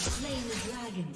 slain the dragon.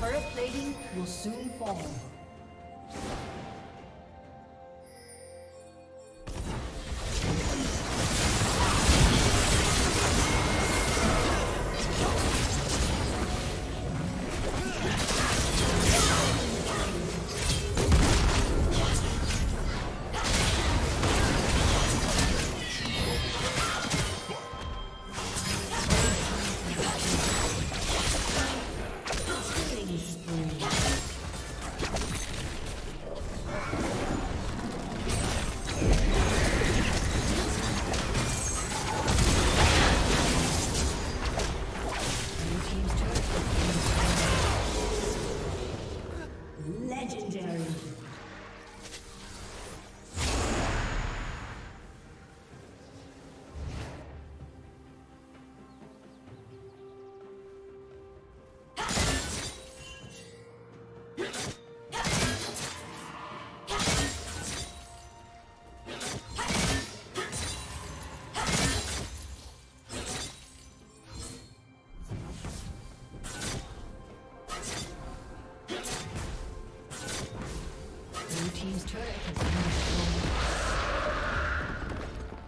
Turret plating will soon fall.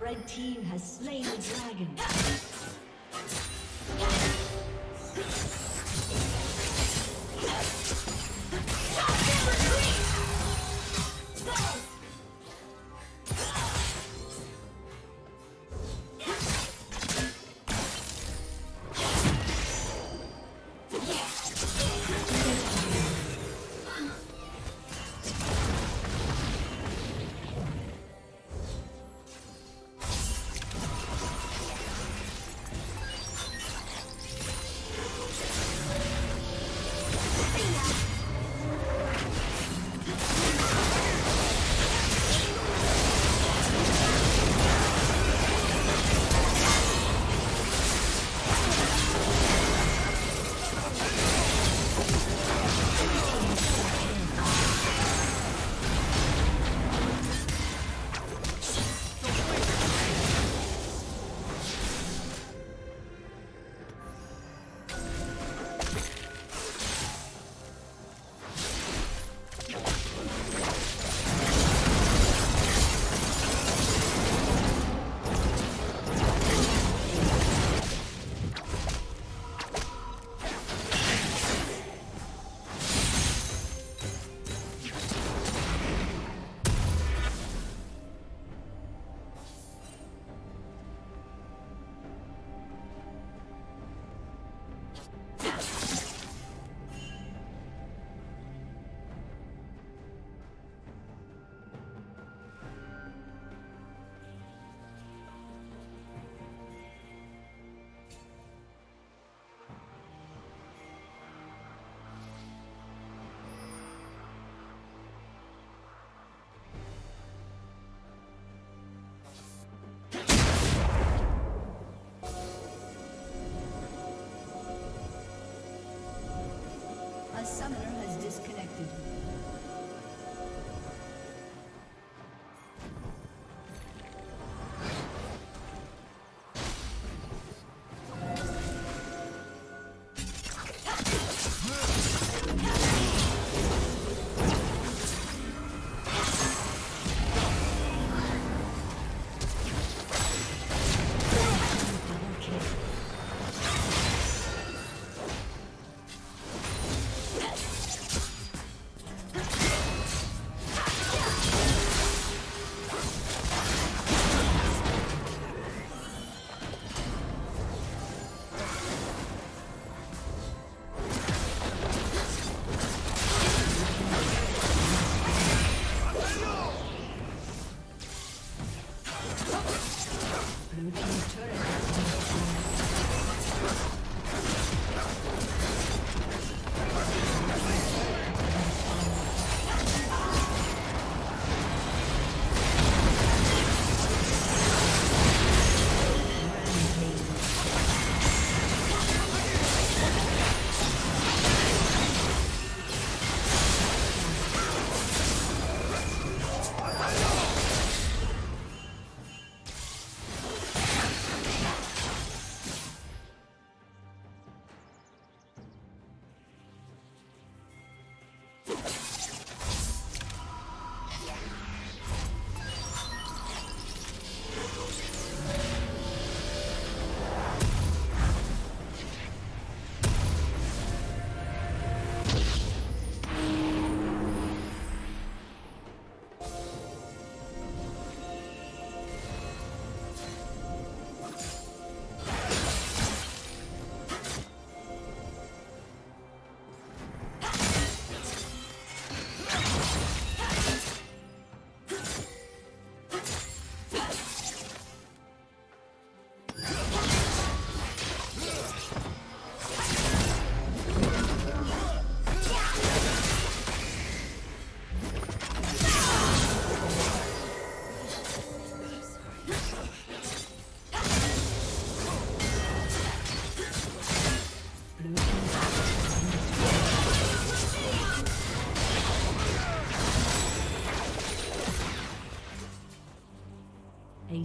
Red team has slain the dragon. The summoner has disconnected. A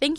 Thank